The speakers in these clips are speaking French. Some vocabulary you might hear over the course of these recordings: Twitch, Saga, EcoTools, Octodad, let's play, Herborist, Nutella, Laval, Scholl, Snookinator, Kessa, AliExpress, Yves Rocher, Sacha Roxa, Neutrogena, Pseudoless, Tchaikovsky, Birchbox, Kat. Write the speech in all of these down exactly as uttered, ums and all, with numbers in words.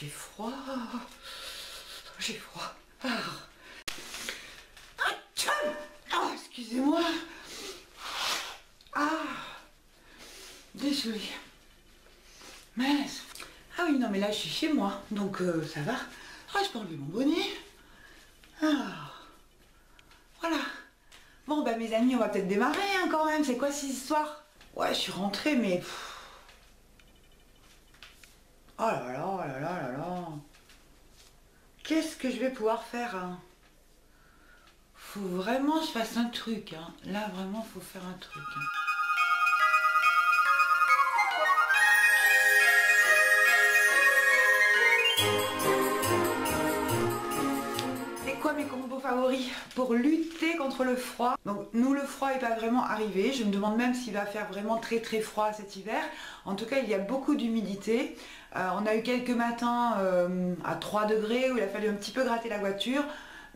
J'ai froid. J'ai froid. Ah. Ah, excusez-moi. Ah. Désolé. Mince. Ah oui, non, mais là, je suis chez moi. Donc, euh, ça va. Ah, je peux enlever mon bonnet. Ah. Voilà. Bon, bah, mes amis, on va peut-être démarrer hein, quand même. C'est quoi cette histoire? Ouais, je suis rentrée, mais... Oh là là, oh là là là là. Qu'est-ce que je vais pouvoir faire hein? Faut vraiment que je fasse un truc. Hein. Là, vraiment, faut faire un truc. Hein. Mes combos favoris pour lutter contre le froid. Donc nous, le froid n'est pas vraiment arrivé. Je me demande même s'il va faire vraiment très très froid cet hiver. En tout cas, il y a beaucoup d'humidité. Euh, on a eu quelques matins euh, à trois degrés où il a fallu un petit peu gratter la voiture,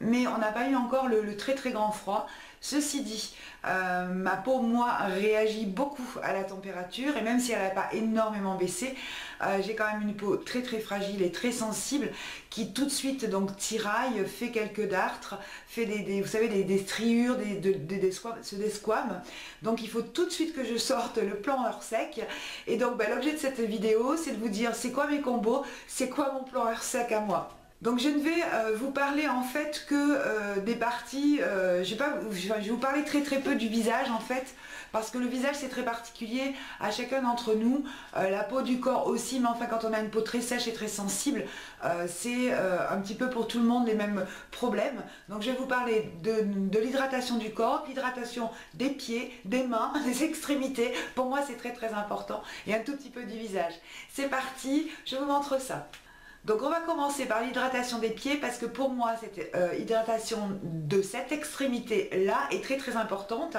mais on n'a pas eu encore le, le très très grand froid. Ceci dit, euh, ma peau, moi, réagit beaucoup à la température, et même si elle n'a pas énormément baissé, euh, j'ai quand même une peau très très fragile et très sensible qui tout de suite donc tiraille, fait quelques dartres, fait des, des vous savez, des, des striures, des, des, des, des squames, se desquame. Donc il faut tout de suite que je sorte le plan Heure Sec. Et donc bah, l'objet de cette vidéo, c'est de vous dire c'est quoi mes combos, c'est quoi mon plan Heure Sec à moi. Donc je ne vais euh, vous parler en fait que euh, des parties, euh, je, vais pas, je vais vous parler très très peu du visage en fait, parce que le visage c'est très particulier à chacun d'entre nous, euh, la peau du corps aussi, mais enfin quand on a une peau très sèche et très sensible, euh, c'est euh, un petit peu pour tout le monde les mêmes problèmes. Donc je vais vous parler de, de l'hydratation du corps, l'hydratation des pieds, des mains, des extrémités, pour moi c'est très très important, et un tout petit peu du visage. C'est parti, je vous montre ça. Donc on va commencer par l'hydratation des pieds parce que pour moi cette euh, hydratation de cette extrémité là est très très importante.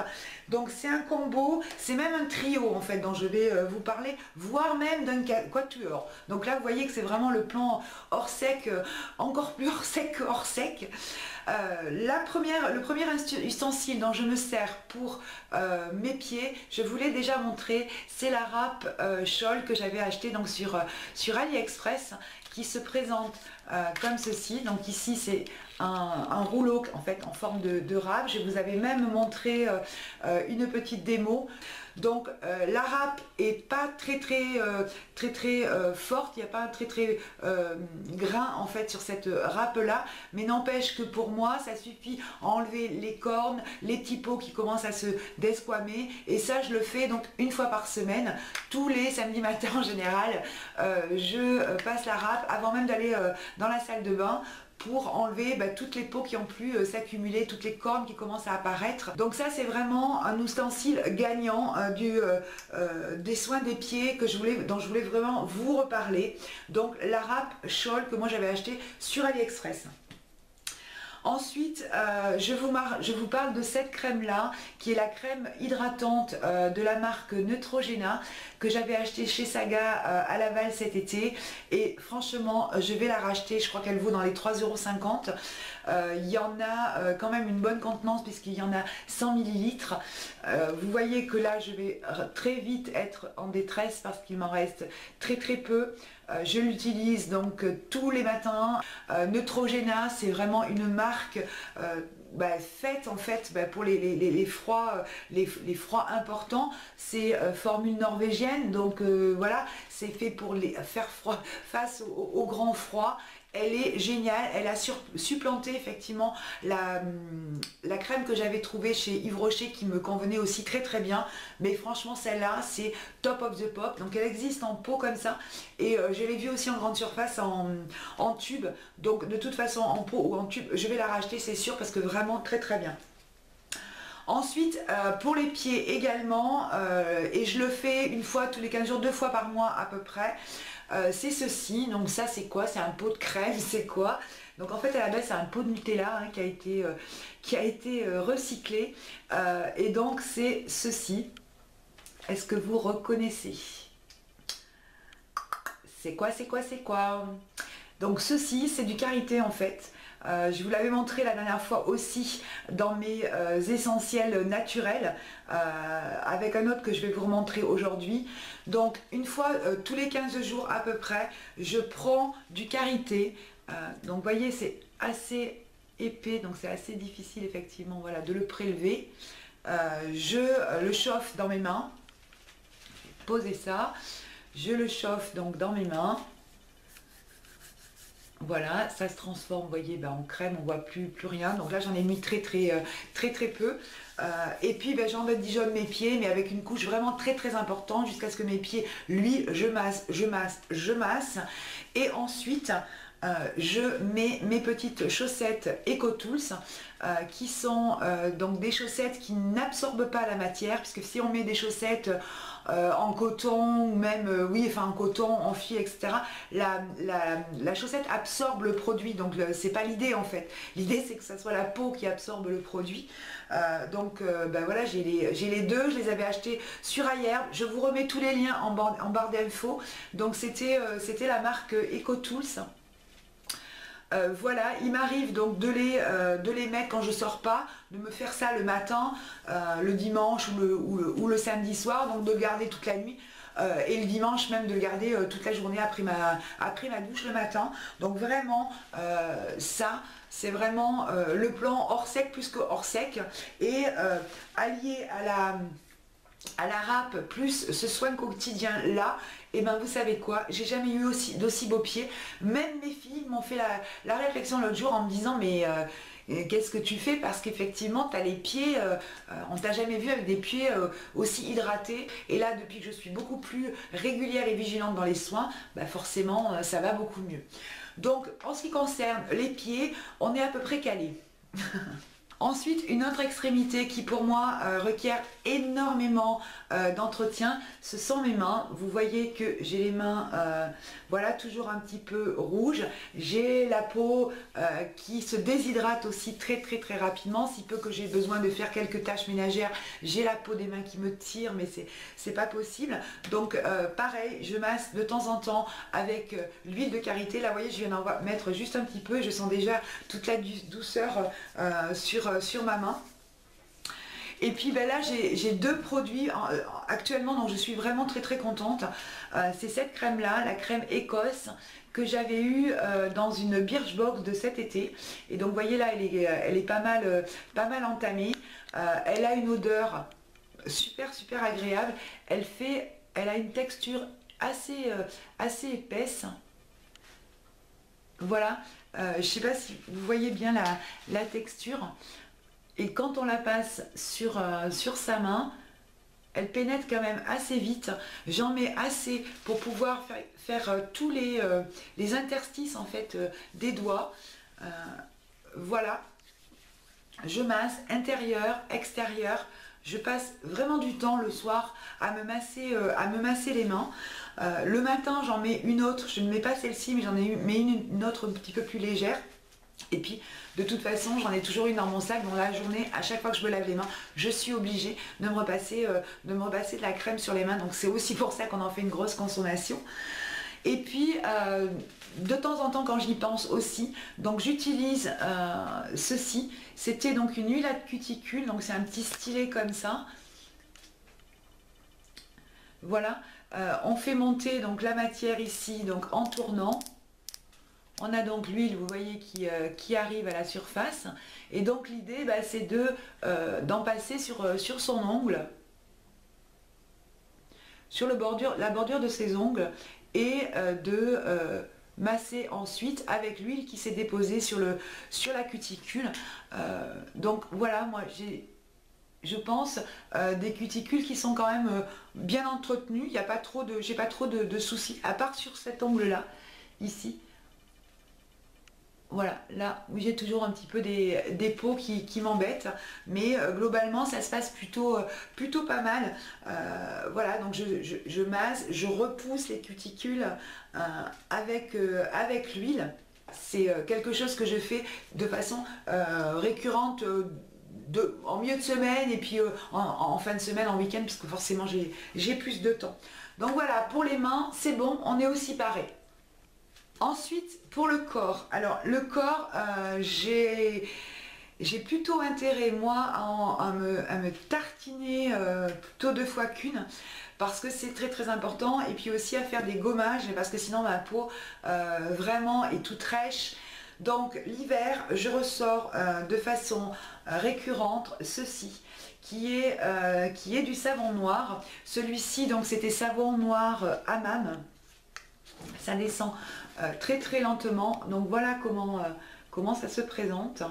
Donc c'est un combo, c'est même un trio en fait dont je vais euh, vous parler, voire même d'un quatuor. Donc là vous voyez que c'est vraiment le plan Hors Sec, euh, encore plus Hors Sec que Hors Sec. Euh, la première, le premier ustensile dont je me sers pour euh, mes pieds, je vous l'ai déjà montré, c'est la râpe euh, Scholl que j'avais acheté donc sur, euh, sur AliExpress, qui se présente euh, comme ceci. Donc ici c'est un, un rouleau en fait en forme de, de râpe. Je vous avais même montré euh, euh, une petite démo. Donc euh, la râpe est pas très très euh, très très euh, forte, il n'y a pas un très très euh, grain en fait sur cette râpe là, mais n'empêche que pour moi ça suffit à enlever les cornes, les petits pots qui commencent à se desquamer, et ça je le fais donc une fois par semaine, tous les samedis matins en général, euh, je passe la râpe avant même d'aller euh, dans la salle de bain, pour enlever bah, toutes les peaux qui ont pu euh, s'accumuler, toutes les cornes qui commencent à apparaître. Donc ça c'est vraiment un ustensile gagnant euh, du, euh, euh, des soins des pieds que je voulais, dont je voulais vraiment vous reparler. Donc la râpe Scholl que moi j'avais acheté sur AliExpress. Ensuite, euh, je, vous mar... je vous parle de cette crème-là, qui est la crème hydratante euh, de la marque Neutrogena, que j'avais achetée chez Saga euh, à Laval cet été. Et franchement, je vais la racheter, je crois qu'elle vaut dans les trois euros cinquante. Euh, il y en a euh, quand même une bonne contenance, puisqu'il y en a cent millilitres. Euh, vous voyez que là, je vais très vite être en détresse, parce qu'il m'en reste très très peu. Euh, je l'utilise donc euh, tous les matins. Euh, Neutrogena, c'est vraiment une marque euh, bah, faite en fait bah, pour les, les, les, les, froids, euh, les, les froids importants. C'est euh, formule norvégienne, donc euh, voilà, c'est fait pour les, faire froid face au, au grand froid. Elle est géniale, elle a sur, supplanté effectivement la, la crème que j'avais trouvée chez Yves Rocher qui me convenait aussi très très bien. Mais franchement celle-là c'est top of the pop. Donc elle existe en pot comme ça et euh, je l'ai vue aussi en grande surface en, en tube. Donc de toute façon en pot ou en tube je vais la racheter c'est sûr parce que vraiment très très bien. Ensuite, euh, pour les pieds également, euh, et je le fais une fois tous les quinze jours, deux fois par mois à peu près, euh, c'est ceci. Donc ça c'est quoi? C'est un pot de crème, c'est quoi? Donc en fait à la base c'est un pot de Nutella hein, qui a été, euh, qui a été euh, recyclé, euh, et donc c'est ceci. Est-ce que vous reconnaissez? C'est quoi, c'est quoi, c'est quoi? Donc ceci c'est du karité en fait. Euh, je vous l'avais montré la dernière fois aussi dans mes euh, essentiels naturels euh, avec un autre que je vais vous remontrer aujourd'hui. Donc une fois euh, tous les quinze jours à peu près, je prends du karité. Euh, donc vous voyez, c'est assez épais, donc c'est assez difficile effectivement, voilà, de le prélever. Euh, je le chauffe dans mes mains. Poser ça, je le chauffe donc dans mes mains. Voilà, ça se transforme, vous voyez, ben, en crème, on voit plus plus rien. Donc là, j'en ai mis très très très très peu. Euh, et puis, ben, j'endigeonne mes pieds, mais avec une couche vraiment très très importante jusqu'à ce que mes pieds, lui, je masse, je masse, je masse. Et ensuite, euh, je mets mes petites chaussettes EcoTools euh, qui sont euh, donc des chaussettes qui n'absorbent pas la matière, puisque si on met des chaussettes Euh, en coton ou même euh, oui enfin en coton, en fil, etc., la, la, la chaussette absorbe le produit, donc c'est pas l'idée en fait. L'idée c'est que ça soit la peau qui absorbe le produit. Euh, donc euh, ben voilà, j'ai les, les deux, je les avais achetés sur Ayer. Je vous remets tous les liens en, bar, en barre d'infos. Donc c'était euh, c'était la marque EcoTools. Euh, voilà, il m'arrive donc de les, euh, de les mettre quand je sors pas, de me faire ça le matin, euh, le dimanche ou le, ou, le, ou le samedi soir, donc de le garder toute la nuit euh, et le dimanche même de le garder euh, toute la journée après ma, après ma douche le matin. Donc vraiment euh, ça, c'est vraiment euh, le plan hors sec plus que hors sec, et euh, allié à la... à la râpe plus ce soin quotidien là, et ben vous savez quoi, j'ai jamais eu aussi d'aussi beaux pieds. Même mes filles m'ont fait la, la réflexion l'autre jour en me disant mais euh, qu'est-ce que tu fais, parce qu'effectivement tu as les pieds, euh, on t'a jamais vu avec des pieds euh, aussi hydratés. Et là, depuis que je suis beaucoup plus régulière et vigilante dans les soins, ben forcément euh, ça va beaucoup mieux. Donc en ce qui concerne les pieds, on est à peu près calé. Ensuite, une autre extrémité qui pour moi euh, requiert énormément euh, d'entretien, ce sont mes mains. Vous voyez que j'ai les mains, euh, voilà, toujours un petit peu rouges. J'ai la peau euh, qui se déshydrate aussi très très très rapidement, si peu que j'ai besoin de faire quelques tâches ménagères. J'ai la peau des mains qui me tire, mais c'est pas possible. Donc euh, pareil, je masse de temps en temps avec euh, l'huile de karité. Là, vous voyez, je viens d'en mettre juste un petit peu et je sens déjà toute la douceur euh, sur sur ma main. Et puis ben là j'ai deux produits actuellement dont je suis vraiment très très contente. Euh, c'est cette crème là, la crème Écosse, que j'avais eu euh, dans une Birchbox de cet été. Et donc vous voyez là, elle est, elle est pas mal euh, pas mal entamée. Euh, elle a une odeur super super agréable. Elle fait, elle a une texture assez euh, assez épaisse. Voilà. Euh, je sais pas si vous voyez bien la, la texture, et quand on la passe sur, euh, sur sa main, elle pénètre quand même assez vite. J'en mets assez pour pouvoir faire, faire euh, tous les, euh, les interstices en fait euh, des doigts. Euh, voilà, je masse intérieur, extérieur. Je passe vraiment du temps le soir à me masser, euh, à me masser les mains. Euh, le matin, j'en mets une autre. Je ne mets pas celle-ci, mais j'en ai mis une, une autre un petit peu plus légère. Et puis, de toute façon, j'en ai toujours une dans mon sac. Dans la journée, à chaque fois que je me lave les mains, je suis obligée de me repasser, euh, de, me repasser de la crème sur les mains. Donc, c'est aussi pour ça qu'on en fait une grosse consommation. Et puis, euh, de temps en temps, quand j'y pense aussi, donc j'utilise euh, ceci. C'était donc une huile à cuticule, donc c'est un petit stylet comme ça. Voilà, euh, on fait monter donc la matière ici, donc en tournant. On a donc l'huile, vous voyez, qui, euh, qui arrive à la surface. Et donc l'idée, bah, c'est de, euh, d'en passer sur, euh, sur son ongle, sur le bordure, la bordure de ses ongles, et euh, de euh, masser ensuite avec l'huile qui s'est déposée sur, le, sur la cuticule. Euh, donc voilà, moi j'ai, je pense, euh, des cuticules qui sont quand même euh, bien entretenues. Il n'y a pas trop de, j'ai pas trop de, de soucis, à part sur cet ongle-là, ici. Voilà, là où j'ai toujours un petit peu des, des peaux qui, qui m'embêtent, mais euh, globalement ça se passe plutôt, euh, plutôt pas mal. Euh, voilà, donc je, je, je masse, je repousse les cuticules euh, avec, euh, avec l'huile. C'est euh, quelque chose que je fais de façon euh, récurrente euh, de, en milieu de semaine et puis euh, en, en fin de semaine, en week-end, puisque forcément j'ai plus de temps. Donc voilà, pour les mains, c'est bon, on est aussi paré. Ensuite, pour le corps. Alors, le corps, euh, j'ai... J'ai plutôt intérêt, moi, à, à, me, à me tartiner euh, plutôt deux fois qu'une, parce que c'est très très important, et puis aussi à faire des gommages, parce que sinon ma peau euh, vraiment est toute rêche. Donc l'hiver, je ressors euh, de façon euh, récurrente ceci, qui est, euh, qui est du savon noir. Celui-ci, donc c'était savon noir euh, hammam. Ça descend euh, très très lentement, donc voilà comment, euh, comment ça se présente.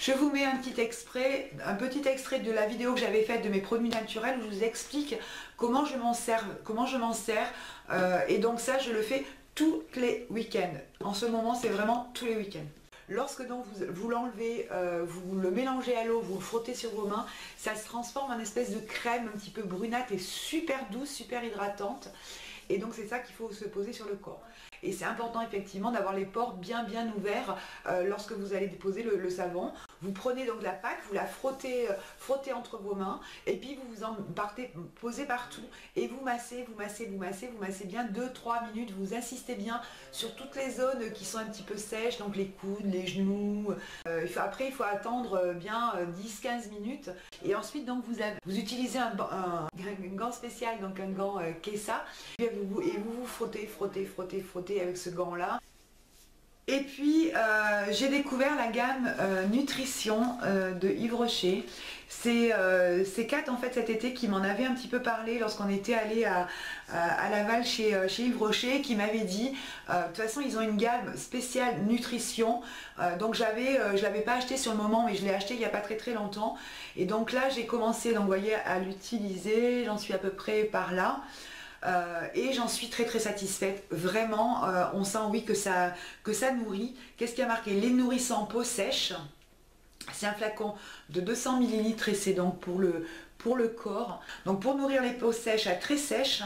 Je vous mets un petit extrait, un petit extrait de la vidéo que j'avais faite de mes produits naturels où je vous explique comment je m'en sers, comment je m'en sers euh, et donc ça je le fais tous les week-ends. En ce moment c'est vraiment tous les week-ends. Lorsque donc vous, vous l'enlevez, euh, vous le mélangez à l'eau, vous le frottez sur vos mains, ça se transforme en espèce de crème un petit peu brunâtre et super douce, super hydratante. Et donc c'est ça qu'il faut se poser sur le corps. Et c'est important effectivement d'avoir les pores bien bien ouverts euh, lorsque vous allez déposer le, le savon. Vous prenez donc la pâte, vous la frottez, euh, frottez entre vos mains et puis vous vous en partez, posez partout et vous massez, vous massez, vous massez, vous massez bien deux trois minutes. Vous insistez bien sur toutes les zones qui sont un petit peu sèches, donc les coudes, les genoux. Euh, il faut, après il faut attendre euh, bien euh, dix quinze minutes. Et ensuite donc vous, avez, vous utilisez un, un, un gant spécial, donc un gant euh, Kessa. Et vous, et vous vous frottez, frottez, frottez, frottez avec ce gant là. Et puis euh, j'ai découvert la gamme euh, nutrition euh, de Yves Rocher. C'est euh, Kat en fait cet été qui m'en avait un petit peu parlé lorsqu'on était allé à, à, à Laval chez, euh, chez Yves Rocher, qui m'avait dit euh, de toute façon ils ont une gamme spéciale nutrition, euh, donc j'avais euh, je l'avais pas acheté sur le moment mais je l'ai acheté il n'y a pas très très longtemps et donc là j'ai commencé donc, voyez, à l'utiliser, j'en suis à peu près par là. Euh, et j'en suis très très satisfaite, vraiment, euh, on sent oui que ça, que ça nourrit. Qu'est-ce qui a marqué? Les nourrissants peau sèche, c'est un flacon de deux cents millilitres et c'est donc pour le, pour le corps. Donc pour nourrir les peaux sèches à très sèches,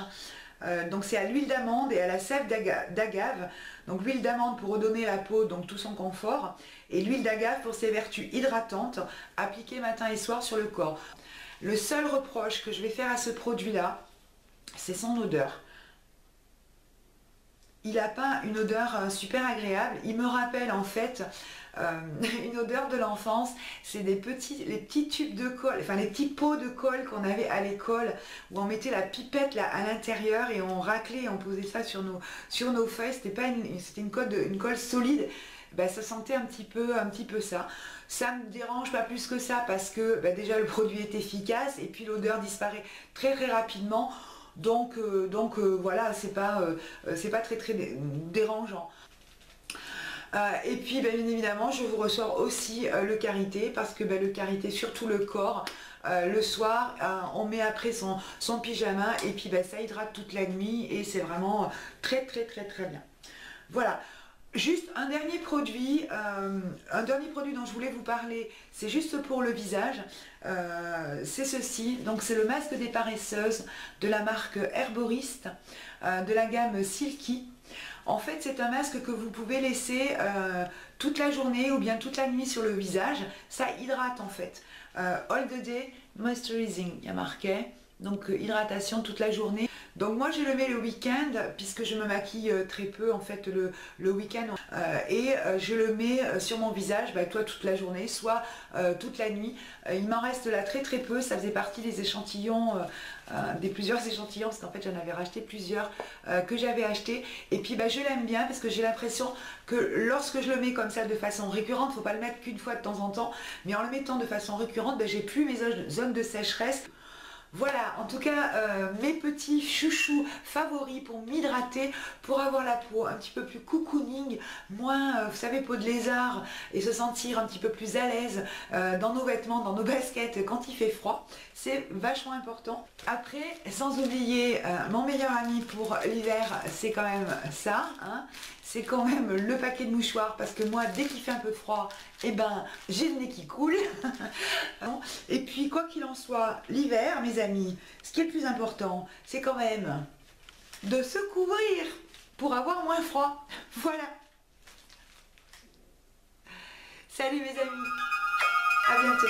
euh, donc c'est à l'huile d'amande et à la sève d'agave. Donc l'huile d'amande pour redonner à la peau donc tout son confort et l'huile d'agave pour ses vertus hydratantes appliquées matin et soir sur le corps. Le seul reproche que je vais faire à ce produit là, c'est son odeur. Il n'a pas une odeur super agréable. Il me rappelle en fait euh, une odeur de l'enfance. C'est des petits, les petits tubes de colle, enfin les petits pots de colle qu'on avait à l'école où on mettait la pipette là à l'intérieur et on raclait et on posait ça sur nos, sur nos feuilles. C'était pas une, c'était une colle, de, une colle solide. Ben, ça sentait un petit peu, un petit peu ça. Ça me dérange pas plus que ça parce que ben, déjà le produit est efficace et puis l'odeur disparaît très très rapidement. Donc, euh, donc euh, voilà, c'est pas, euh, c'est pas très très dé dérangeant. Euh, et puis ben, bien évidemment, je vous ressors aussi euh, le karité, parce que ben, le karité, surtout le corps, euh, le soir, euh, on met après son, son pyjama et puis ben, ça hydrate toute la nuit et c'est vraiment très très très très bien. Voilà. Juste un dernier produit, euh, un dernier produit dont je voulais vous parler, c'est juste pour le visage, euh, c'est ceci, donc c'est le masque des paresseuses de la marque Herborist, euh, de la gamme Silky. En fait c'est un masque que vous pouvez laisser euh, toute la journée ou bien toute la nuit sur le visage, ça hydrate en fait. Euh, all the day moisturizing, il y a marqué, donc euh, hydratation toute la journée. Donc moi je le mets le week-end puisque je me maquille très peu en fait le, le week-end euh, et je le mets sur mon visage, bah, soit toute la journée, soit euh, toute la nuit. Il m'en reste là très très peu, ça faisait partie des échantillons, euh, euh, des plusieurs échantillons parce qu'en fait j'en avais racheté plusieurs euh, que j'avais acheté. Et puis bah, je l'aime bien parce que j'ai l'impression que lorsque je le mets comme ça de façon récurrente, faut pas le mettre qu'une fois de temps en temps, mais en le mettant de façon récurrente, bah, j'ai plus mes zones de sécheresse. Voilà, en tout cas, euh, mes petits chouchous favoris pour m'hydrater, pour avoir la peau un petit peu plus cocooning, moins, euh, vous savez, peau de lézard, et se sentir un petit peu plus à l'aise euh, dans nos vêtements, dans nos baskets, quand il fait froid. C'est vachement important. Après, sans oublier, euh, mon meilleur ami pour l'hiver, c'est quand même ça, hein. C'est quand même le paquet de mouchoirs parce que moi dès qu'il fait un peu froid, eh ben j'ai le nez qui coule. Et puis quoi qu'il en soit, l'hiver mes amis, ce qui est le plus important, c'est quand même de se couvrir pour avoir moins froid. Voilà. Salut mes amis, à bientôt.